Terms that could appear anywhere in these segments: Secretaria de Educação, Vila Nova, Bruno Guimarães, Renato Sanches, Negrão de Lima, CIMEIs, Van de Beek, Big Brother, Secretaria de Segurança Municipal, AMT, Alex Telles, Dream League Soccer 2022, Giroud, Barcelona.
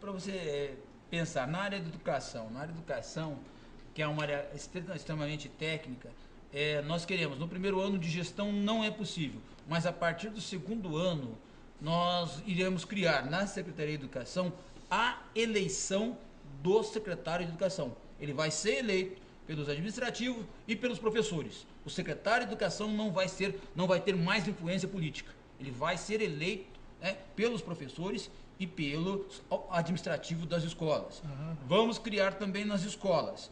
para você pensar na área da educação, que é uma área extremamente técnica, nós queremos, no primeiro ano de gestão não é possível, mas a partir do segundo ano nós iremos criar na Secretaria de Educação a eleição do secretário de Educação. Ele vai ser eleito pelos administrativos e pelos professores. O secretário de Educação não vai ter mais influência política. Ele vai ser eleito, né, pelos professores e pelo administrativo das escolas. Uhum. Vamos criar também nas escolas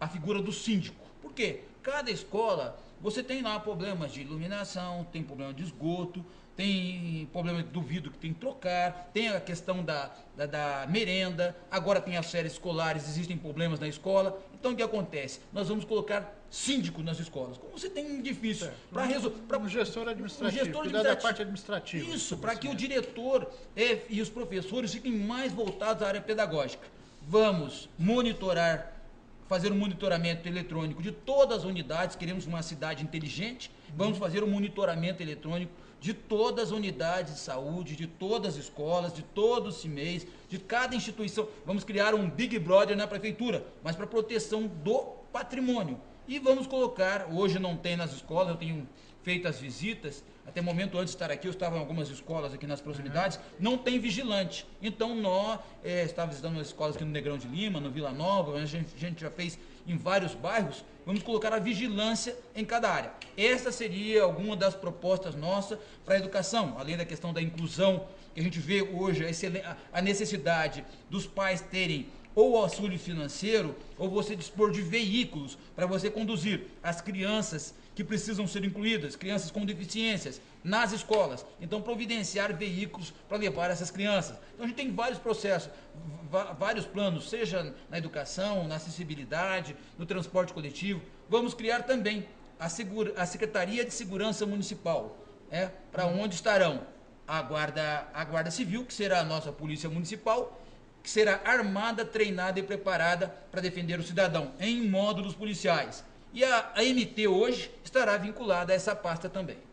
a figura do síndico. Por quê? Cada escola, você tem lá problemas de iluminação, tem problema de esgoto, tem problema de duvido que tem que trocar, tem a questão da merenda, agora tem as férias escolares, existem problemas na escola. Então o que acontece? Nós vamos colocar síndico nas escolas. Como você tem difícil para resolver. Um gestor administrativo, cuidar da parte administrativa. Isso, para que o diretor e os professores fiquem mais voltados à área pedagógica. Vamos monitorar, fazer um monitoramento eletrônico de todas as unidades. Queremos uma cidade inteligente, vamos fazer um monitoramento eletrônico de todas as unidades de saúde, de todas as escolas, de todos os CIMEIs, de cada instituição. Vamos criar um Big Brother na prefeitura, mas para proteção do patrimônio. E vamos colocar, hoje não tem nas escolas, eu tenho feito as visitas, até o momento antes de estar aqui, eu estava em algumas escolas aqui nas proximidades, não tem vigilante. Então, nós estávamos visitando as escolas aqui no Negrão de Lima, no Vila Nova, a gente já fez em vários bairros, vamos colocar a vigilância em cada área. Essa seria alguma das propostas nossas para a educação, além da questão da inclusão, que a gente vê hoje a necessidade dos pais terem ou auxílio financeiro, ou você dispor de veículos para você conduzir as crianças que precisam ser incluídas, crianças com deficiências, nas escolas. Então, providenciar veículos para levar essas crianças. Então, a gente tem vários processos, vários planos, seja na educação, na acessibilidade, no transporte coletivo. Vamos criar também a Secretaria de Segurança Municipal, para onde estarão a Guarda Civil, que será a nossa Polícia Municipal, que será armada, treinada e preparada para defender o cidadão, em módulos policiais. E a AMT hoje estará vinculada a essa pasta também.